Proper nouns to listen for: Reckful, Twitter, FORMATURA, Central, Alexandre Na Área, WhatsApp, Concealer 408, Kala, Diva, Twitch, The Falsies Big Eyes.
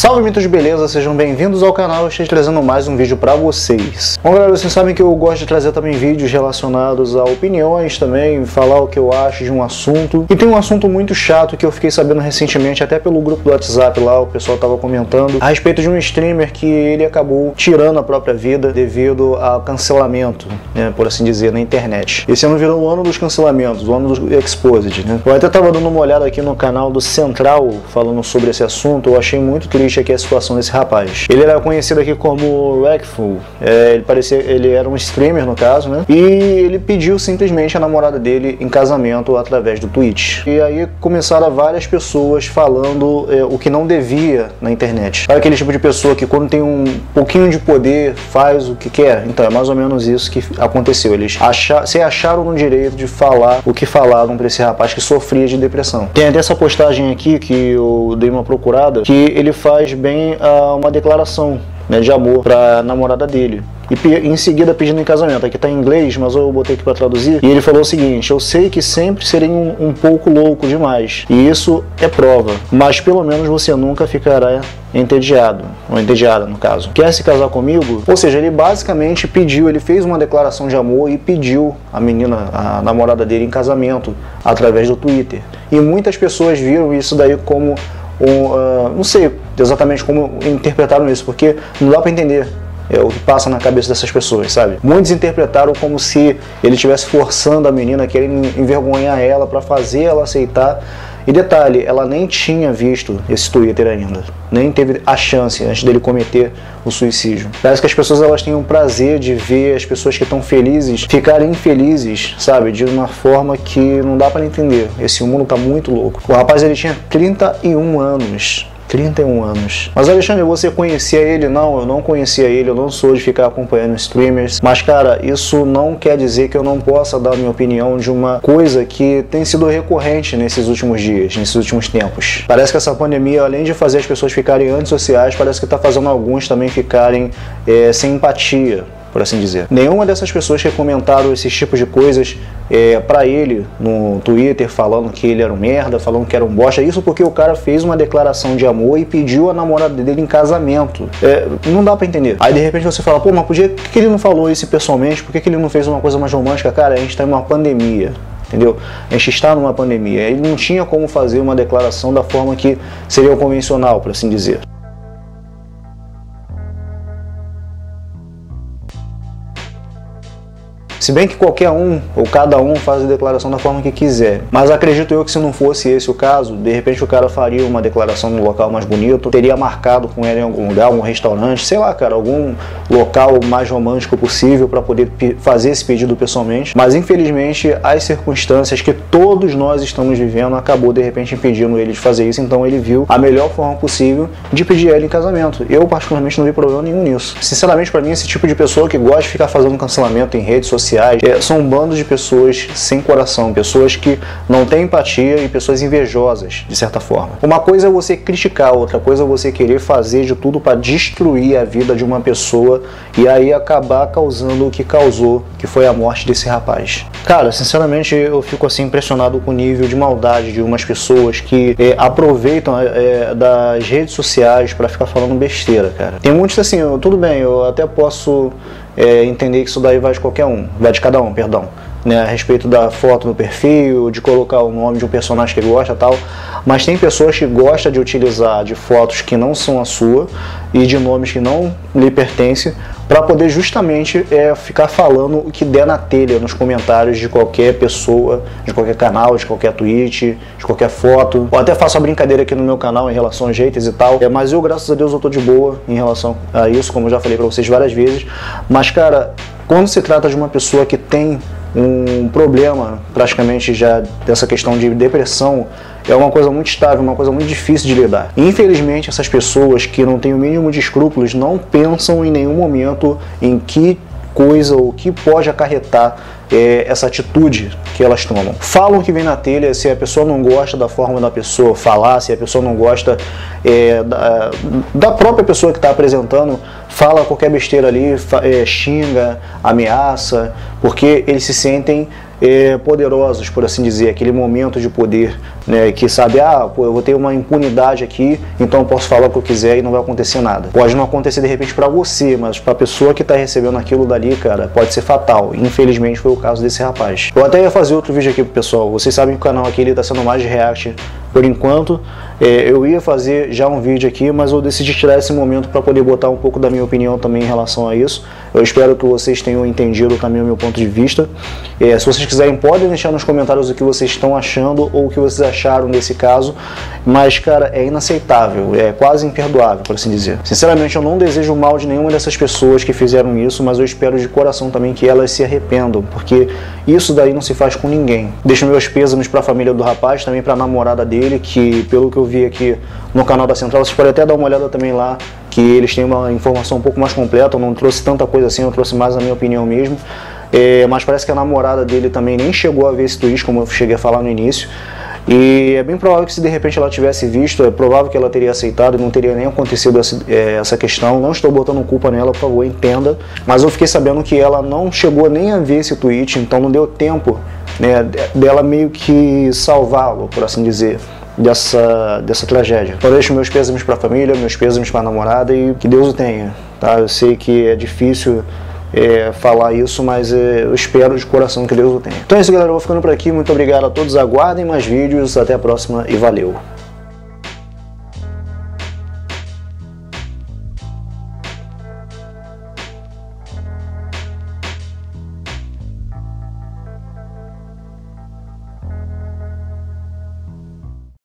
Salve mitos de beleza, sejam bem-vindos ao canal, eu estou trazendo mais um vídeo pra vocês. Bom galera, vocês sabem que eu gosto de trazer também vídeos relacionados a opiniões também, falar o que eu acho de um assunto. E tem um assunto muito chato que eu fiquei sabendo recentemente, até pelo grupo do WhatsApp lá, o pessoal tava comentando, a respeito de um streamer que ele acabou tirando a própria vida devido ao cancelamento, né, por assim dizer, na internet. Esse ano virou o ano dos cancelamentos, o ano do Exposed, né. Eu até tava dando uma olhada aqui no canal do Central, falando sobre esse assunto, eu achei muito triste aqui a situação desse rapaz. Ele era conhecido aqui como Reckful, ele era um streamer no caso, né? E ele pediu simplesmente a namorada dele em casamento através do Twitch. E aí começaram várias pessoas falando o que não devia na internet. Para aquele tipo de pessoa que quando tem um pouquinho de poder faz o que quer. Então é mais ou menos isso que aconteceu. Eles se acharam no direito de falar o que falaram para esse rapaz que sofria de depressão. Tem até essa postagem aqui que eu dei uma procurada que ele faz bem uma declaração, né, de amor pra namorada dele. E em seguida pedindo em casamento. Aqui tá em inglês, mas eu botei aqui pra traduzir. E ele falou o seguinte: eu sei que sempre serei um pouco louco demais, e isso é prova, mas pelo menos você nunca ficará entediado, ou entediada no caso. Quer se casar comigo? Ou seja, ele basicamente pediu, ele fez uma declaração de amor e pediu a menina, a namorada dele em casamento, através do Twitter. E muitas pessoas viram isso daí como não sei exatamente como interpretaram isso, porque não dá pra entender o que passa na cabeça dessas pessoas, sabe? Muitos interpretaram como se ele estivesse forçando a menina, querendo envergonhar ela pra fazer ela aceitar. E detalhe, ela nem tinha visto esse Twitter ainda, nem teve a chance antes dele cometer o suicídio. Parece que as pessoas elas têm um prazer de ver as pessoas que estão felizes ficarem infelizes, sabe? De uma forma que não dá pra entender. Esse mundo tá muito louco. O rapaz ele tinha 31 anos. 31 anos. Mas Alexandre, você conhecia ele? Não, eu não conhecia ele, eu não sou de ficar acompanhando streamers. Mas cara, isso não quer dizer que eu não possa dar minha opinião de uma coisa que tem sido recorrente nesses últimos dias, nesses últimos tempos. Parece que essa pandemia, além de fazer as pessoas ficarem antissociais, parece que tá fazendo alguns também ficarem sem empatia, por assim dizer. Nenhuma dessas pessoas que comentaram esses tipos de coisas pra ele no Twitter, falando que ele era um merda, falando que era um bosta, isso porque o cara fez uma declaração de amor e pediu a namorada dele em casamento. Não dá pra entender. Aí de repente você fala, pô, mas por que ele não falou isso pessoalmente? Por que ele não fez uma coisa mais romântica? Cara, a gente tá em uma pandemia, entendeu? A gente está numa pandemia. Ele não tinha como fazer uma declaração da forma que seria o convencional, por assim dizer. Se bem que qualquer um, ou cada um, faz a declaração da forma que quiser. Mas acredito eu que se não fosse esse o caso, de repente o cara faria uma declaração num local mais bonito, teria marcado com ela em algum lugar, algum restaurante, sei lá, cara, algum local mais romântico possível para poder fazer esse pedido pessoalmente. Mas infelizmente as circunstâncias que todos nós estamos vivendo acabou de repente impedindo ele de fazer isso, então ele viu a melhor forma possível de pedir ela em casamento. Eu particularmente não vi problema nenhum nisso. Sinceramente pra mim, esse tipo de pessoa que gosta de ficar fazendo cancelamento em redes sociais, são um bando de pessoas sem coração, pessoas que não têm empatia e pessoas invejosas, de certa forma. Uma coisa é você criticar, outra coisa é você querer fazer de tudo para destruir a vida de uma pessoa e aí acabar causando o que causou, que foi a morte desse rapaz. Cara, sinceramente eu fico assim impressionado com o nível de maldade de umas pessoas que aproveitam das redes sociais para ficar falando besteira, cara. Tem muitos assim, tudo bem, eu até posso entender que isso daí vai de qualquer um, vai de cada um, perdão, né, a respeito da foto no perfil, de colocar o nome de um personagem que ele gosta e tal, mas tem pessoas que gostam de utilizar de fotos que não são a sua e de nomes que não lhe pertencem para poder justamente ficar falando o que der na telha nos comentários de qualquer pessoa, de qualquer canal, de qualquer tweet, de qualquer foto. Eu até faço a brincadeira aqui no meu canal em relação a haters e tal, mas eu, graças a Deus, eu tô de boa em relação a isso, como eu já falei pra vocês várias vezes. Mas cara, quando se trata de uma pessoa que tem um problema, praticamente já dessa questão de depressão, é uma coisa muito estável, uma coisa muito difícil de lidar. Infelizmente, essas pessoas que não têm o mínimo de escrúpulos não pensam em nenhum momento em que coisa ou que pode acarretar essa atitude que elas tomam. Falam que vem na telha, se a pessoa não gosta da forma da pessoa falar, se a pessoa não gosta da própria pessoa que está apresentando, fala qualquer besteira ali, xinga, ameaça, porque eles se sentem poderosos, por assim dizer, aquele momento de poder, né, que sabe, ah, pô, eu vou ter uma impunidade aqui, então eu posso falar o que eu quiser e não vai acontecer nada. Pode não acontecer de repente para você, mas para a pessoa que está recebendo aquilo dali, cara, pode ser fatal. Infelizmente foi o caso desse rapaz. Eu até ia fazer outro vídeo aqui pro pessoal, vocês sabem que o canal aqui ele tá sendo mais de react por enquanto. Eu ia fazer já um vídeo aqui, mas eu decidi tirar esse momento para poder botar um pouco da minha opinião também em relação a isso. Eu espero que vocês tenham entendido também o meu ponto de vista. Se vocês quiserem, podem deixar nos comentários o que vocês estão achando ou o que vocês acharam desse caso. Mas, cara, é inaceitável, é quase imperdoável, por assim dizer. Sinceramente, eu não desejo mal de nenhuma dessas pessoas que fizeram isso, mas eu espero de coração também que elas se arrependam, porque isso daí não se faz com ninguém. Deixo meus pêsames para a família do rapaz, também para a namorada dele, que, pelo que eu vi aqui no canal da Central, vocês podem até dar uma olhada também lá, que eles têm uma informação um pouco mais completa. Eu não trouxe tanta coisa assim, eu trouxe mais a minha opinião mesmo. Mas parece que a namorada dele também nem chegou a ver esse tweet, como eu cheguei a falar no início. E é bem provável que se de repente ela tivesse visto, é provável que ela teria aceitado e não teria nem acontecido essa questão. Não estou botando culpa nela, por favor, entenda. Mas eu fiquei sabendo que ela não chegou nem a ver esse tweet, então não deu tempo, né, dela meio que salvá-lo, por assim dizer, dessa tragédia. Então deixo meus pêsames para a família, meus pêsames para a namorada e que Deus o tenha, tá? Eu sei que é difícil falar isso, mas eu espero de coração que Deus o tenha. Então é isso, galera, eu vou ficando por aqui, muito obrigado a todos, aguardem mais vídeos, até a próxima e valeu!